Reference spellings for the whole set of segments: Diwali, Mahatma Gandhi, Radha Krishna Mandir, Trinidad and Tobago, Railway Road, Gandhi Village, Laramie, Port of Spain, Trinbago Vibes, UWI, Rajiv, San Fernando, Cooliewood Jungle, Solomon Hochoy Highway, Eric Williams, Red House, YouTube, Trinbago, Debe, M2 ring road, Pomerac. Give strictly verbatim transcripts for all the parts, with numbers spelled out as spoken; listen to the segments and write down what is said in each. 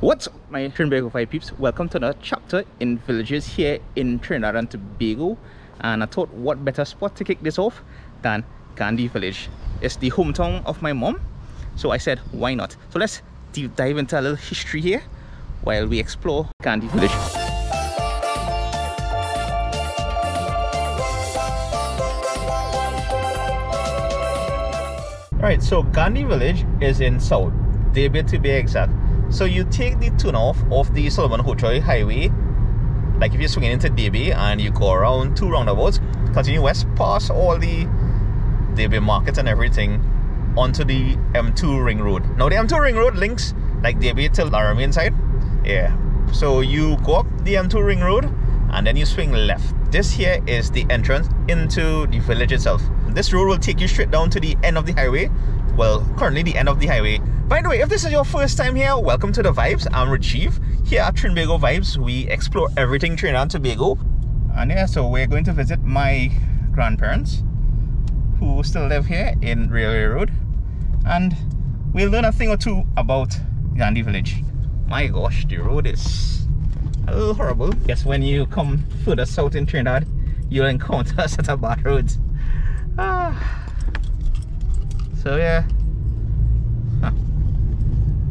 What's up, my Trinbago Vibe peeps? Welcome to another chapter in villages here in Trinidad and Tobago, and I thought what better spot to kick this off than Gandhi Village. It's the hometown of my mom, so I said why not. So let's deep dive into a little history here while we explore Gandhi Village. Alright, so Gandhi Village is in South Debe to be exact. So you take the turn off of the Solomon Hochoy Highway, like if you're swinging into Debe, and you go around two roundabouts, continue west past all the Debe markets and everything onto the M two ring road. Now the M two ring road links like Debe to Laramie inside. Yeah. So you go up the M two ring road and then you swing left. This here is the entrance into the village itself. This road will take you straight down to the end of the highway. Well, currently the end of the highway. By the way, if this is your first time here, welcome to the Vibes. I'm Rajiv. Here at Trinbago Vibes, we explore everything Trinidad and Tobago. And yeah, so we're going to visit my grandparents who still live here in Railway Road. And we'll learn a thing or two about Gandhi Village. My gosh, the road is a little horrible. Yes, when you come further south in Trinidad, you'll encounter a set of bad roads. Ah. So yeah, huh.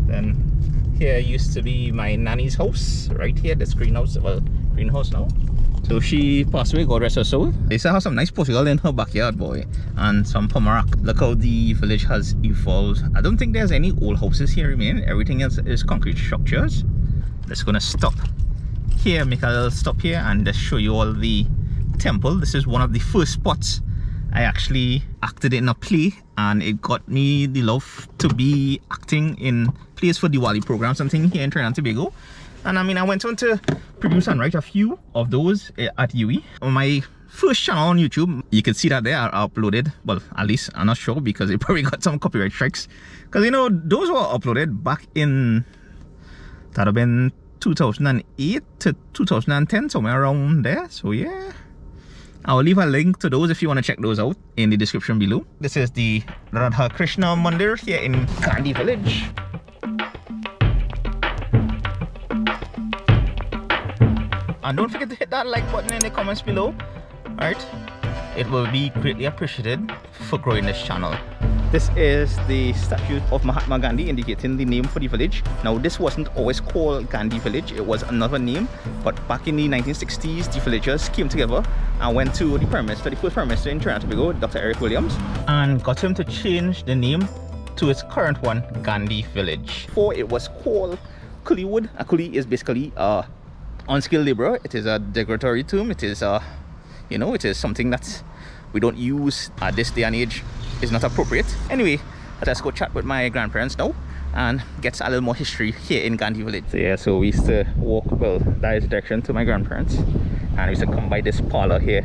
Then here used to be my nanny's house, right here, this greenhouse, well, greenhouse now. So she passed away, God rest her soul. They still have some nice Portugal in her backyard, boy, and some Pomerac. Look how the village has evolved. I don't think there's any old houses here remaining. Everything else is concrete structures. Let's gonna stop here, make a little stop here and just show you all the temple. This is one of the first spots I actually acted in a play, and it got me the love to be acting in plays for Diwali program, something here in Trinidad and Tobago. And I mean, I went on to produce and write a few of those at U W I. On my first channel on YouTube, you can see that they are uploaded. Well, at least I'm not sure because it probably got some copyright strikes. Because you know, those were uploaded back in, that have been two thousand eight to two thousand ten, somewhere around there. So yeah, I'll leave a link to those if you want to check those out in the description below. This is the Radha Krishna Mandir here in Gandhi Village. And don't forget to hit that like button in the comments below. Alright, it will be greatly appreciated for growing this channel. This is the statue of Mahatma Gandhi indicating the name for the village. Now this wasn't always called Gandhi Village, it was another name, but back in the nineteen sixties the villagers came together and went to the Prime Minister, the first Prime Minister in Trinidad and Tobago, Doctor Eric Williams, and got him to change the name to its current one, Gandhi Village. Before it was called Cooliewood. A coolie is basically a unskilled labourer, it is a derogatory term, it is a, you know, it is something that we don't use at this day and age. Is not appropriate. Anyway, let's go chat with my grandparents now and get a little more history here in Gandhi Village. So yeah, so we used to walk, well, that is direction to my grandparents, and we used to come by this parlor here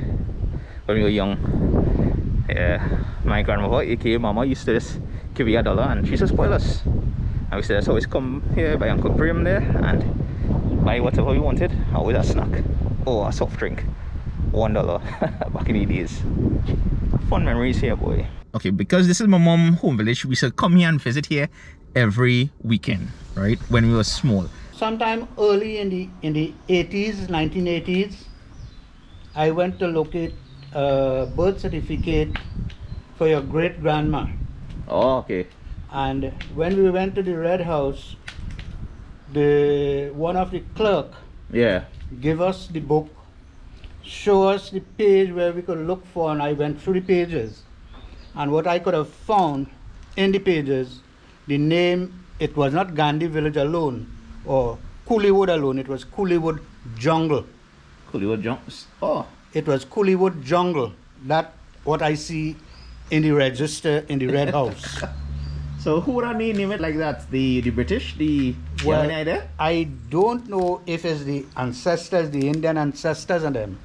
when we were young. Yeah, my grandmother, aka Mama, used to just give me a dollar and she used to spoil us. And we used to just always come here by Uncle Graham there and buy whatever we wanted, always a snack or a soft drink. One dollar back in the days. Fun memories here, boy. Okay, because this is my mom's home village, we should come here and visit here every weekend, right? When we were small. Sometime early in the in the eighties, nineteen eighties, I went to locate a birth certificate for your great grandma. Oh, okay. And when we went to the Red House, the one of the clerk, yeah, gave us the book, show us the page where we could look for, and I went through the pages. And what I could have found in the pages, the name, it was not Gandhi Village alone or Cooliewood alone, it was Cooliewood Jungle. Cooliewood Jungle? Oh. It was Cooliewood Jungle. That what I see in the register in the Red House. So who would I name it like that? The the British? The well, any idea? I don't know if it's the ancestors, the Indian ancestors and them.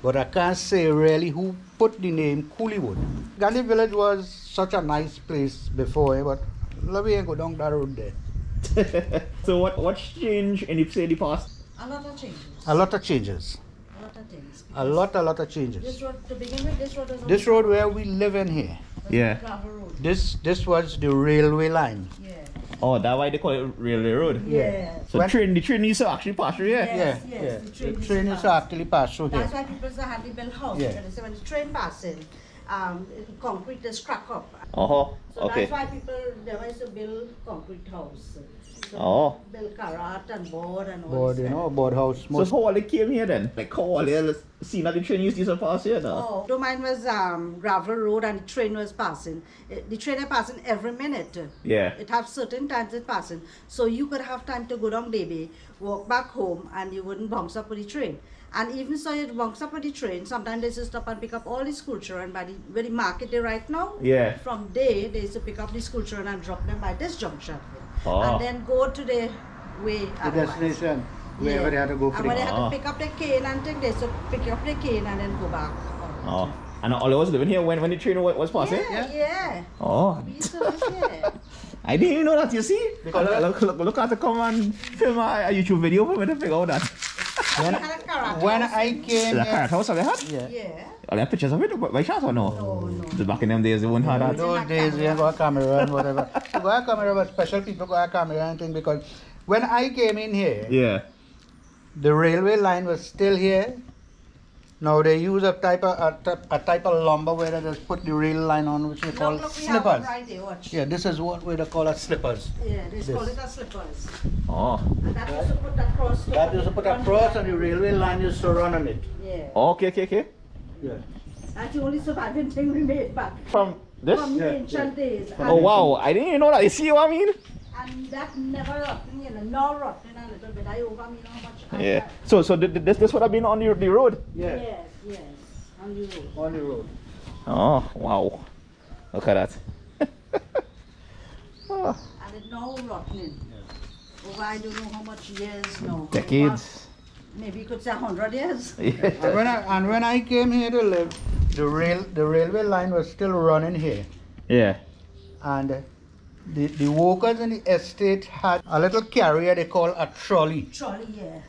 But I can't say really who put the name Cooliewood. Gandhi Village was such a nice place before, but let me go down that road there. So what what's changed in the, say, the past? A lot of changes. A lot of changes. A lot of things. A lot, a lot of changes. This road, to begin with, this road is This road wad. where we live in here. That's yeah. This this was the railway line. Yeah. Oh, that's why they call it Railway Road? Yeah. So when train, the train used to actually pass through here? Yes, yeah. yes, yeah. The train, the train used to actually pass through here. That's why people say hardly build house. Yeah. Because when the train passes, um, concrete is crack up. Uh-huh. So okay. That's why people, they used to build concrete house. So oh. Build carrot and board and all board, that. You know, board house. So how all they came here then? Like how all they seen that the train used to pass here now? Oh, don't mind was um, gravel road and the train was passing. It, the train was passing every minute. Yeah. It have certain times it passing. So you could have time to go down Debe, walk back home and you wouldn't bounce up with the train. And even so you bounce up with the train, sometimes they used to stop and pick up all the school children by the, by the market they right now. Yeah. From there, they used to pick up the school children and drop them by this junction. Oh. And then go to the way the destination wherever yeah. they had to go. And when they had oh. to pick up the cane and take this, so pick up the cane and then go back. Oh, and all I was living here when when the train was passing. Yeah, yeah. yeah. Oh. We used to live here. I didn't even know that. You see, I look, look, look at the come and film a, a YouTube video for me to figure out that. When, when I came, the carrot house they had. Yeah. yeah. Are there pictures of it by chance or no? No, no. Back in them days, they wouldn't have that. In those days, we got a camera and whatever. We got a camera, but special people got a camera and thing because when I came in here, yeah, the railway line was still here. Now they use a type of a, a type of lumber where they just put the rail line on, which we call look, look, we slippers. Right there, watch. Yeah, this is what we call as slippers. Yeah, they call it as slippers. Oh. And that used to put that cross. That used to put a cross, and the railway line used to run on it. Yeah. Okay, okay, okay. Yeah. That's the only surviving thing we made back from this from yeah, the ancient yeah. days. Oh wow! I didn't even know that. You see what I mean? And that never rotten, you know, nor rotten a little bit. I over me how much. I yeah. Had. So, so th this this would have been on the, the road. Yeah. Yes, yes, on the road. On the road. Oh wow! Look at that. oh. And it now rotten. Yeah. Over I don't know how much years now. Decades. Over, maybe you could say a hundred years. Yeah. And when I and when I came here to live, the rail the railway line was still running here. Yeah. And. Uh, The, the workers in the estate had a little carrier they call a trolley. Trolley, yeah.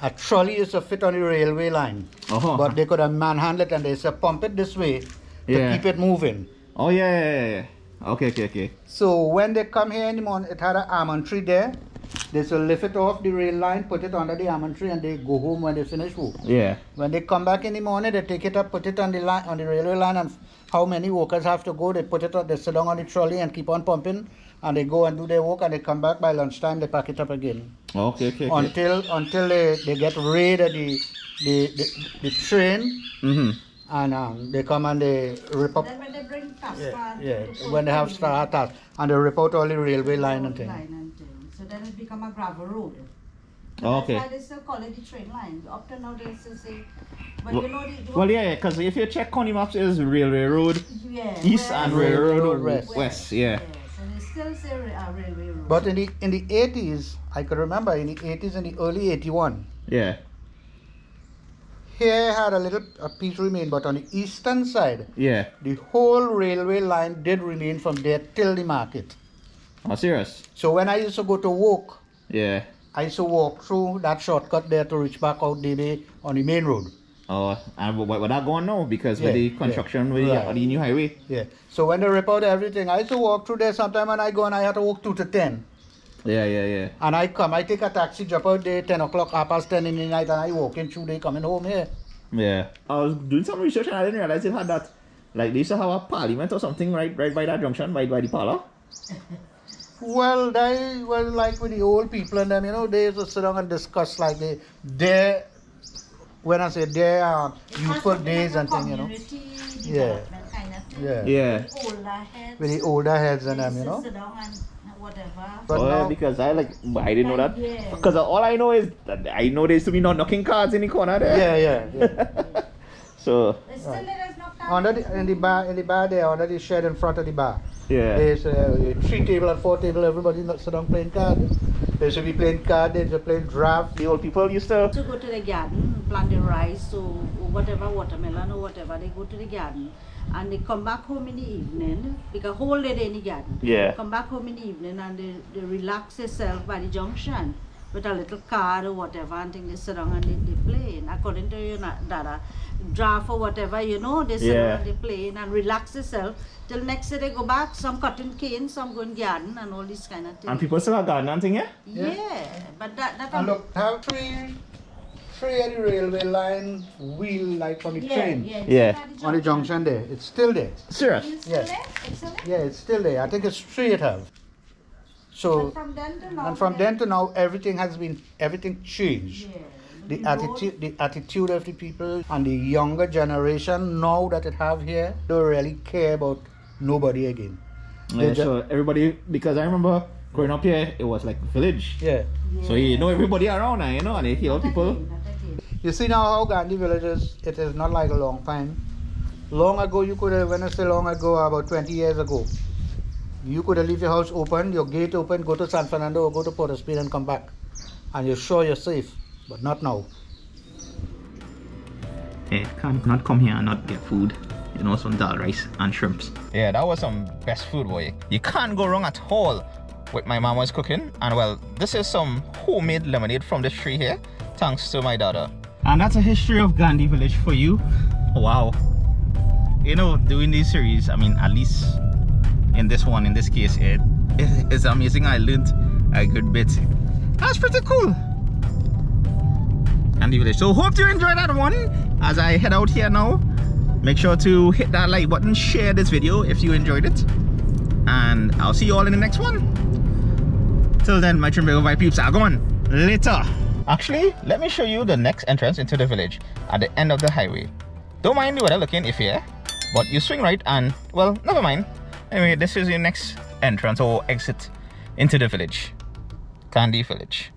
A trolley used to fit on the railway line. Uh-huh. But they could have manhandled it and they used to pump it this way yeah. to keep it moving. Oh, yeah, yeah, yeah. Okay, okay, okay. So when they come here in the morning, it had an almond tree there. They used to lift it off the rail line, put it under the almond tree, and they go home when they finish work. Yeah. When they come back in the morning, they take it up, put it on the line, on the railway line, and how many workers have to go? They put it up, they sit down on the trolley and keep on pumping, and they go and do their work, and they come back by lunchtime. They pack it up again. Okay, okay. okay. Until until they, they get rid of the the the, the train, mm-hmm. and um, they come and they rip up. Then when they bring task yeah, yeah. when they have star task and they rip out all the railway line and things. So then it become a gravel road. Oh, okay. That's why they still call it the train line. Up to now they still say, but well, you know the, well, yeah, because if you check Connie maps, it's railway road yeah, east and railway road west. west. west yeah. yeah. So they still say uh, railway road. But in the in the eighties, I could remember in the eighties and the early eighty-one. Yeah. Here had a little a piece remain, but on the eastern side, yeah, the whole railway line did remain from there till the market. Oh, serious? So when I used to go to work, yeah, I used to walk through that shortcut there to reach back out Debe on the main road. Oh, and what that going now? Because yeah, with the construction, yeah, with the, right. the new highway. Yeah. So when they rip out everything, I used to walk through there sometime and I go and I had to walk two to ten. Yeah, yeah, yeah. And I come, I take a taxi, drop out there ten o'clock, half past ten in the night, and I walk in through there coming home here. Yeah. I was doing some research and I didn't realize it had that. Like they used to have a parliament or something right, right by that junction, right by the parlor. Well, they were like with the old people and them, you know, they used to sit down and discuss like they, their, when I say their uh, youthful days and things, you know. Yeah. Kind of thing. Yeah. Yeah. With the older heads. With the older heads and them, you know. Sit down and whatever. But oh, now, yeah, because I like, I didn't know that. Because yeah. all I know is, that I know there used to be no knocking cards in the corner there. Yeah, yeah. yeah. So. It's still right. Under the, in the bar, in the bar there, under the shed in front of the bar. Yeah. There's uh, three table and four table. Everybody sit down playing cards. They should be playing cards. They should play draft. The old people used to. To go to the garden, plant the rice or whatever, watermelon or whatever. They go to the garden and they come back home in the evening because whole day they in the garden. Yeah. Come back home in the evening and they, they relax themselves by the junction. with a little card or whatever, and think they sit down and they, they play. And according to you, that draft or whatever, you know, they sit yeah. down and they play and relax themselves. Till next day they go back, some cutting cane, some going garden and all these kind of things. And people still have garden and thing, yeah? Yeah, yeah. But that... that and look, have three, three at the railway line wheel like on the yeah, train. Yeah, yeah. The on the junction there. It's still there. Serious? It's still yes. there? It's still there? Yeah, it's still there. I think it's three it have. So, and from then to now, and from then to now everything has been, everything changed. Yeah. The attitude, the attitude of the people and the younger generation now that it have here, don't really care about nobody again. They yeah, so everybody, because I remember growing up here, it was like a village. Yeah. yeah. So you know everybody around and you know, and you hear people. Again, again. You see now how Gandhi Village is, it is not like a long time. Long ago, you could have, when I say long ago, about twenty years ago, you could have leave your house open, your gate open, go to San Fernando or go to Port of Spain and come back. And you're sure you're safe, but not now. Hey, can't not come here and not get food. You know, some dal rice and shrimps. Yeah, that was some best food, boy. You can't go wrong at all with my mama's cooking. And well, this is some homemade lemonade from this tree here, thanks to my daughter. And that's a history of Gandhi Village for you. Wow. You know, doing these series, I mean, at least in this one, in this case, it is amazing. I learned a good bit. That's pretty cool. Gandhi Village. So hope you enjoyed that one. As I head out here now, make sure to hit that like button, share this video if you enjoyed it, and I'll see you all in the next one. Till then, my Trinbago Vibe peeps are gone. Later. Actually, let me show you the next entrance into the village at the end of the highway. Don't mind the weather looking if you're here, but you swing right and, well, never mind. Anyway, this is your next entrance or exit into the village, Gandhi Village.